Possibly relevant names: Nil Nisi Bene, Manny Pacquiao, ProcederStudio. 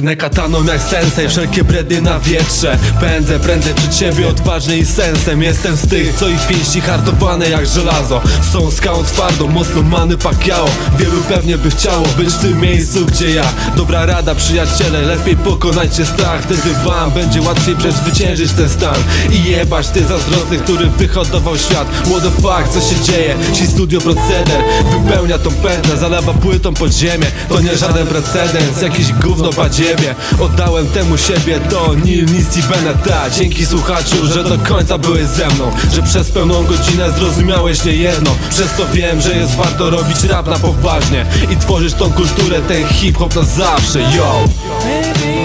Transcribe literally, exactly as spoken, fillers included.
Pragnę kataną jak sensej, wszelkie bredy na wietrze. Pędzę, prędzej przed siebie odważny i sensem. Jestem z tych, co ich pięści hartowane jak żelazo są skałą twardą, mocno Manny Pacquiao. Wielu pewnie by chciało być w tym miejscu, gdzie ja. Dobra rada przyjaciele, lepiej pokonajcie strach. Wtedy wam będzie łatwiej przezwyciężyć ten stan i jebać ty zazdrosny, który wyhodował świat. What the fuck, co się dzieje? Ci studio proceder wypełnia tą pętlę, zalewa płytą pod ziemię. To nie żaden precedens, jakiś gówno badziewie. Oddałem temu siebie, to Nil Nisi Bene. Dzięki słuchaczu, że do końca byłeś ze mną, że przez pełną godzinę zrozumiałeś niejedno. Przez to wiem, że jest warto robić rap na poważnie i tworzyć tą kulturę, ten hip-hop na zawsze, yo.